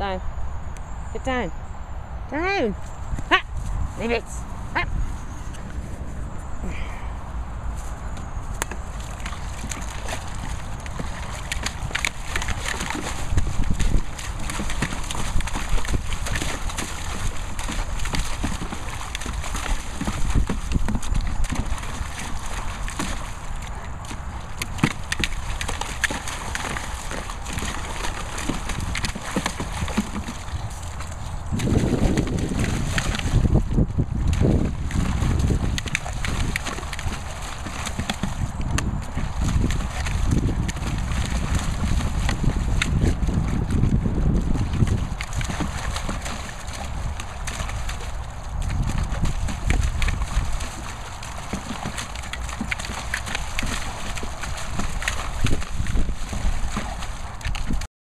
Down. Get down. Down. Ah! Leave it. Ah!